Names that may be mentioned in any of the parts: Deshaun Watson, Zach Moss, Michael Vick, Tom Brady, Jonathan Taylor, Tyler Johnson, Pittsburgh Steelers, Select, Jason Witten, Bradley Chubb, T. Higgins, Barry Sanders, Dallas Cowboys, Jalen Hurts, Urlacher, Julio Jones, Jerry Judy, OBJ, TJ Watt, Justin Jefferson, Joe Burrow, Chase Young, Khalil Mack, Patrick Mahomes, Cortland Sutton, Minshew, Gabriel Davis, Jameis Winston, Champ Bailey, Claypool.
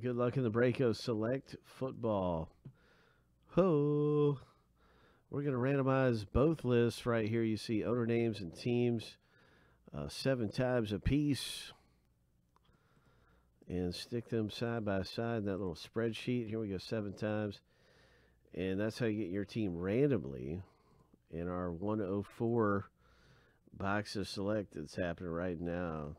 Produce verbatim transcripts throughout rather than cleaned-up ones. Good luck in the break-o Select Football. Ho! We're going to randomize both lists right here. You see owner names and teams uh, seven times a piece. And stick them side by side in that little spreadsheet. Here we go, seven times. And that's how you get your team randomly in our one oh four box of Select that's happening right now.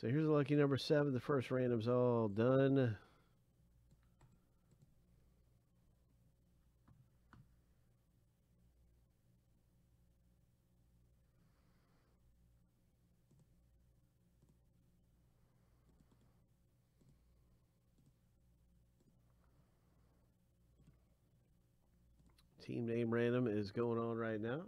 So here's the lucky number seven. The first random's all done. Team name random is going on right now.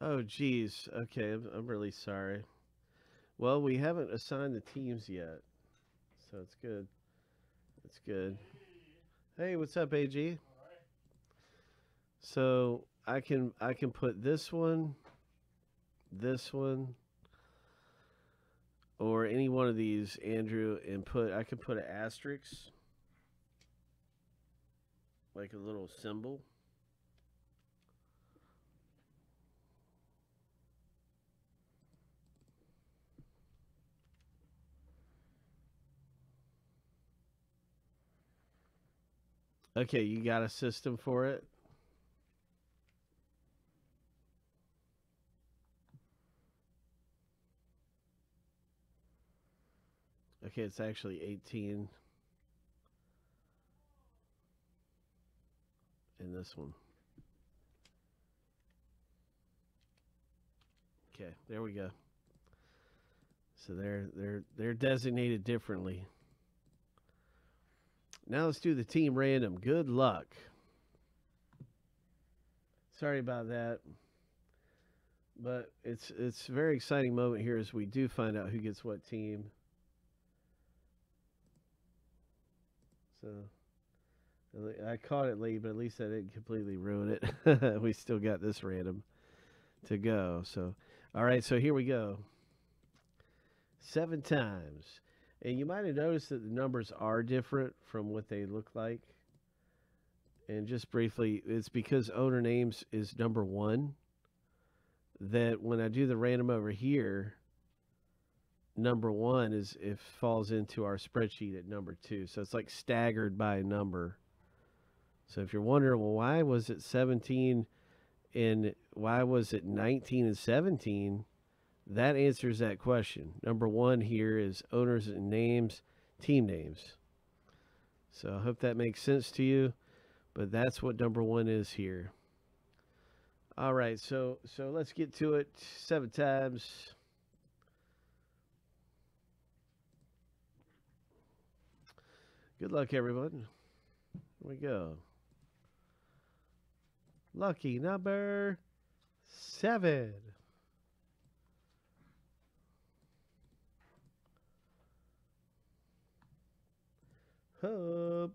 Oh, geez. Okay, I'm, I'm really sorry. Well, we haven't assigned the teams yet, so it's good. It's good. Hey, what's up, A G? So I can I can put this one, this one, or any one of these, Andrew, and put I can put an asterisk, like a little symbol. Okay, you got a system for it? Okay, it's actually eighteen in this one. Okay, there we go. So they're they're they're designated differently. Now let's do the team random. Good luck. Sorry about that. But it's it's a very exciting moment here as we do find out who gets what team. So I caught it late, but at least I didn't completely ruin it. We still got this random to go. So all right, so here we go. Seven times. And you might have noticed that the numbers are different from what they look like. And just briefly, it's because owner names is number one, that when I do the random over here, number one is it falls into our spreadsheet at number two. So it's like staggered by number. So if you're wondering, well, why was it seventeen and why was it nineteen and seventeen? That answers that question. Number one here is owners and names, team names. So I hope that makes sense to you, but that's what number one is here. All right, so so let's get to it. Seven times. Good luck, everyone. Here we go. Lucky number seven. Hub.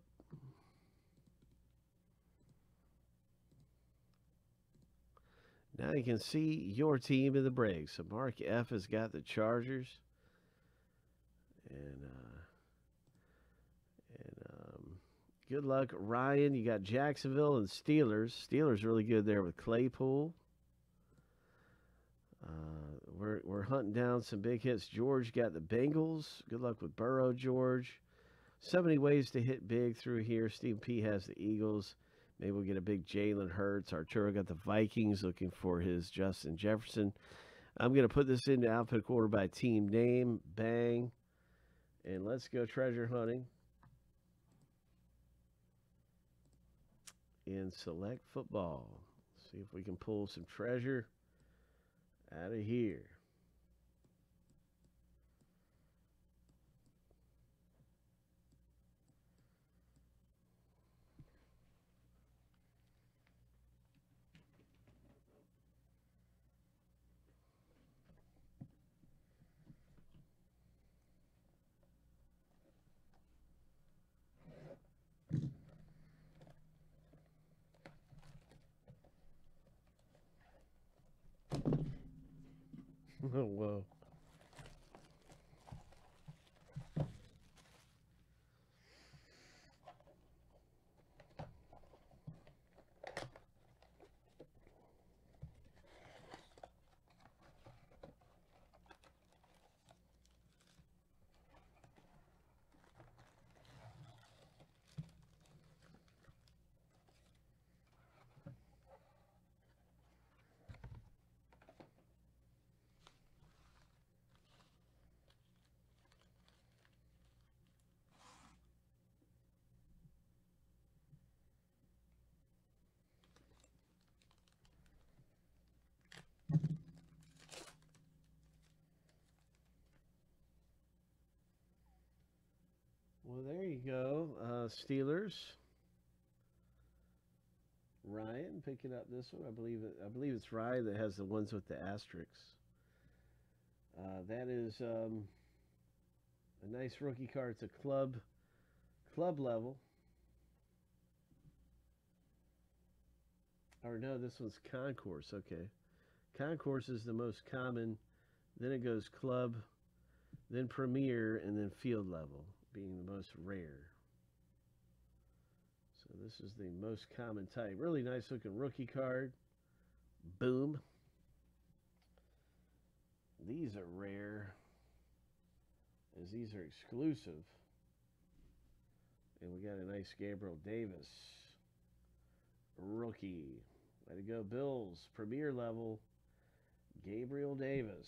Now you can see your team in the break. So Mark F has got the Chargers, and uh, and um, good luck, Ryan. You got Jacksonville and Steelers. Steelers really good there with Claypool. Uh, we're we're hunting down some big hits. George got the Bengals. Good luck with Burrow, George. So many ways to hit big through here. Steve P has the Eagles. Maybe we'll get a big Jalen Hurts. Arturo got the Vikings, looking for his Justin Jefferson. I'm going to put this into alpha quarter by team name. Bang. And let's go treasure hunting in Select Football. See if we can pull some treasure out of here. Oh, whoa. Well, there you go, uh, Steelers. Ryan picking up this one. I believe it, I believe it's Ryan that has the ones with the asterisks. Uh, that is um, a nice rookie card. It's a club, club level. Or no, this one's concourse. Okay, concourse is the most common. Then it goes club, then premier, and then field level, being the most rare. So this is the most common type. Really nice looking rookie card. Boom. These are rare, as these are exclusive. And we got a nice Gabriel Davis rookie. Way to go, Bills. Premier level, Gabriel Davis.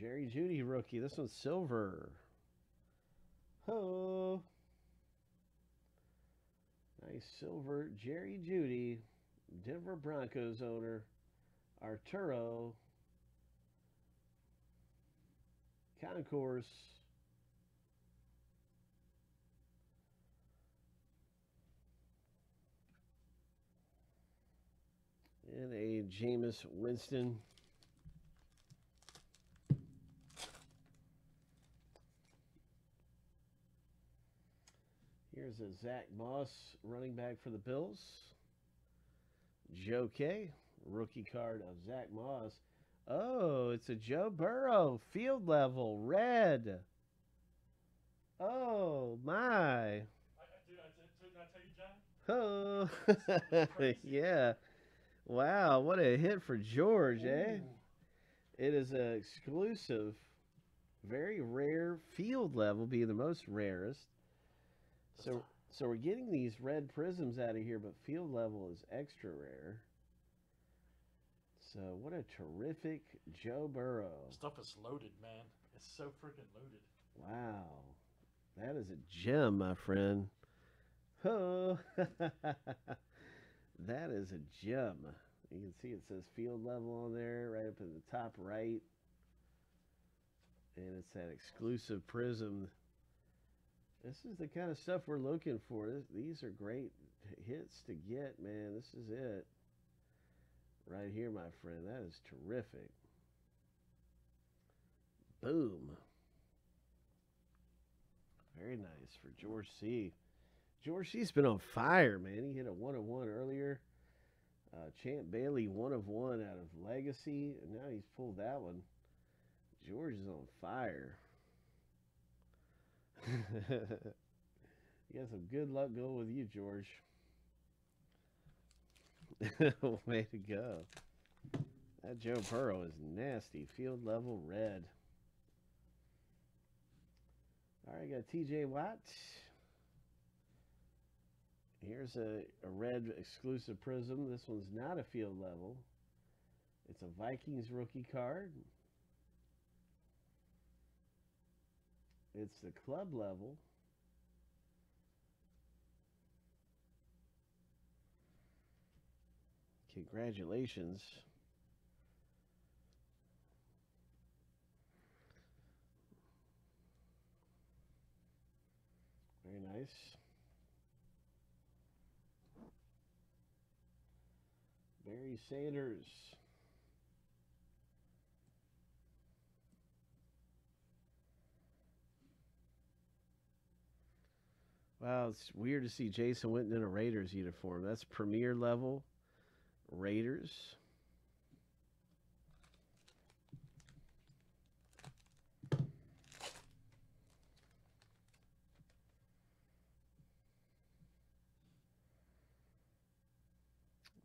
Jerry Judy rookie. This one's silver. Ho! Nice silver Jerry Judy, Denver Broncos owner, Arturo. Concourse. And a Jameis Winston. Here's a Zach Moss, running back for the Bills. Joe K, rookie card of Zach Moss. Oh, it's a Joe Burrow, field level, red. Oh, my. Did I tell you, John? Oh, yeah. Wow, what a hit for George, Ooh. eh? It is an exclusive, very rare field level, being the most rarest. So, so we're getting these red prisms out of here, but field level is extra rare. So what a terrific Joe Burrow. Stuff is loaded, man. It's so freaking loaded. Wow. That is a gem, my friend. Oh, that is a gem. You can see it says field level on there, right up in the top right. And it's that exclusive prism. This is the kind of stuff we're looking for. These are great hits to get, man. This is it. Right here, my friend. That is terrific. Boom. Very nice for George C. George C's been on fire, man. He hit a one of one earlier. Uh, Champ Bailey, one of one out of Legacy. And now he's pulled that one. George is on fire. You got some good luck going with you, George. Way to go. That Joe Burrow is nasty. Field level red. Alright, got T J Watt. Here's a, a red exclusive prism. This one's not a field level. It's a Vikings rookie card. It's the club level. Congratulations. Very nice. Barry Sanders. Wow, it's weird to see Jason Witten in a Raiders uniform. That's premier level Raiders.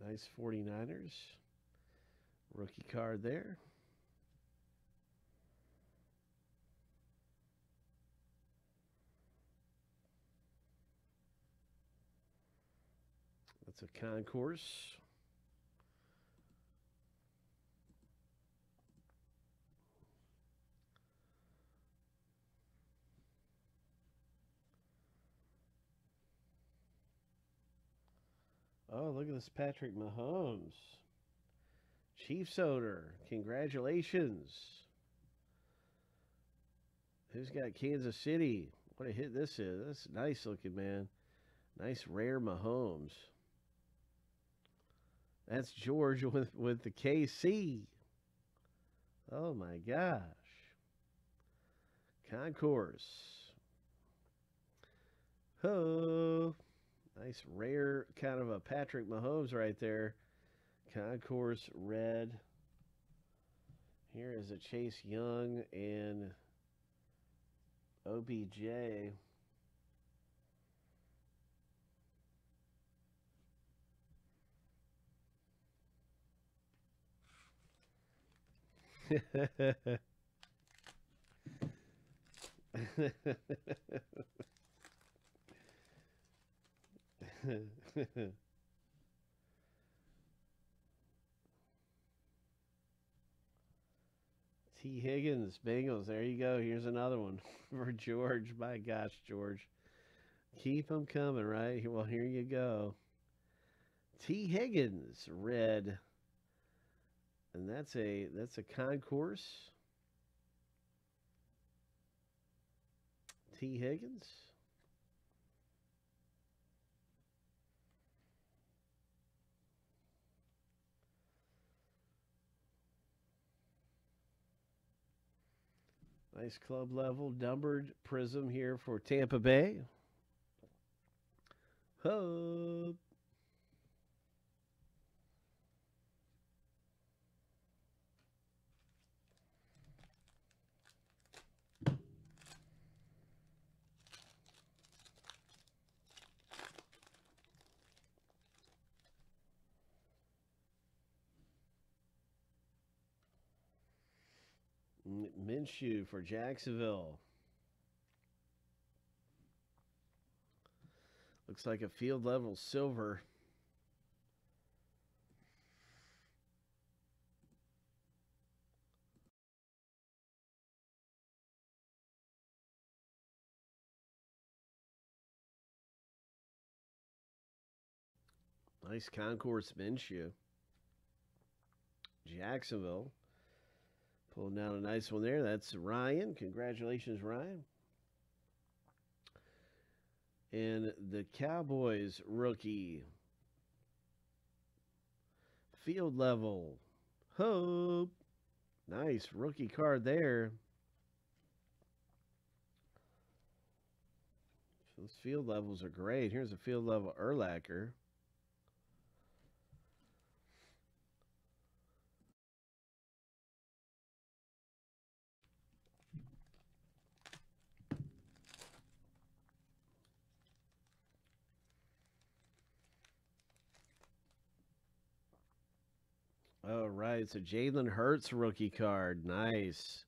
Nice forty-niners. Rookie card there. That's a concourse. Oh, look at this Patrick Mahomes. Chiefs owner. Congratulations. Who's got Kansas City? What a hit this is. That's nice looking, man. Nice rare Mahomes. That's George with, with the K C. Oh, my gosh. Concourse. Ho. Nice rare kind of a Patrick Mahomes right there. Concourse red. Here is a Chase Young and O B J. T. Higgins, Bengals. There you go. Here's another one for George. My gosh, George. Keep them coming, right? Well, here you go. T. Higgins, red. And that's a that's a concourse. T. Higgins. Nice club level numbered prism here for Tampa Bay. Hub. Minshew for Jacksonville. Looks like a field level silver. Nice concourse Minshew. Jacksonville. Pulling down a nice one there. That's Ryan. Congratulations, Ryan. And the Cowboys rookie. Field level. Hope. Nice rookie card there. So those field levels are great. Here's a field level Urlacher. All right, so Jalen Hurts rookie card. Nice.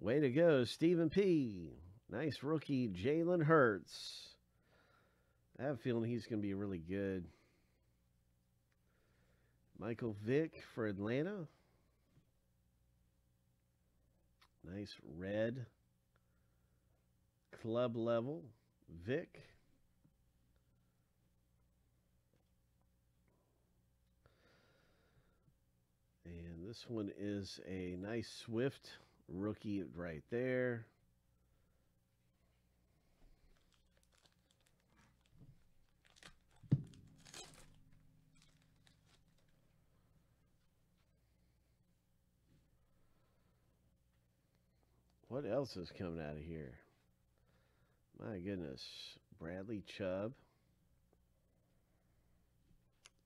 Way to go, Stephen P. Nice rookie, Jalen Hurts. I have a feeling he's going to be really good. Michael Vick for Atlanta. Nice red. Club level, Vick. And this one is a nice Swift rookie right there. What else is coming out of here? My goodness. Bradley Chubb.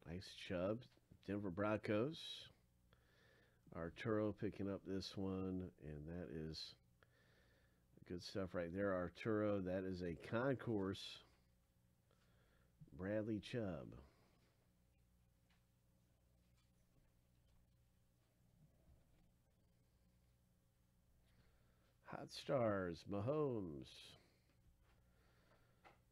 Nice Chubb. Denver Broncos. Arturo picking up this one, and that is good stuff right there. Arturo, that is a concourse. Bradley Chubb. Hot Stars, Mahomes.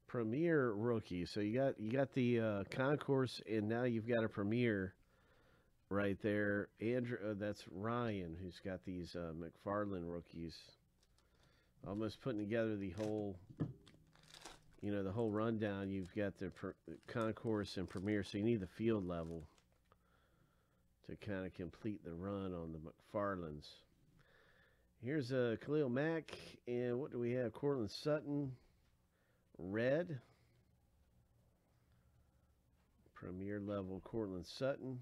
Premier rookie. So you got you got the uh, concourse, and now you've got a premier right there. Andrew, uh, that's Ryan, who's got these uh, McFarland rookies. Almost putting together the whole, you know, the whole rundown. You've got the, per, the concourse and premier, so you need the field level to kind of complete the run on the McFarlands. Here's a uh, Khalil Mack, and what do we have? Cortland Sutton. Red, premier level Cortland Sutton.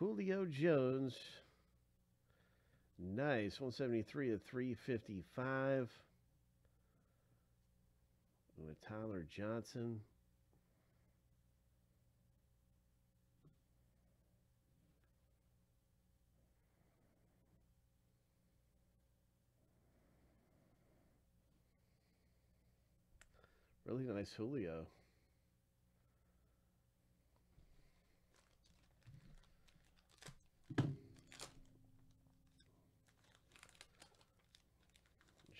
Julio Jones, nice, one seventy-three of three fifty-five. With Tyler Johnson. Really nice Julio.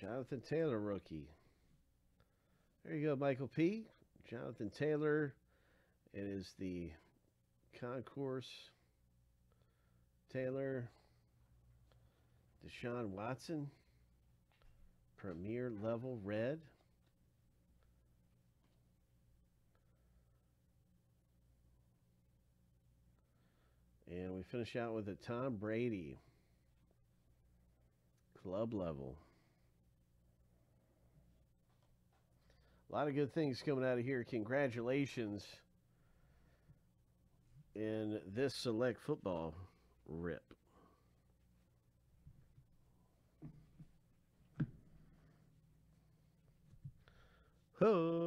Jonathan Taylor rookie. There you go, Michael P. Jonathan Taylor. It is the concourse. Taylor. Deshaun Watson. Premier level red. And we finish out with a Tom Brady. Club level. A lot of good things coming out of here. Congratulations in this Select Football rip. Ho!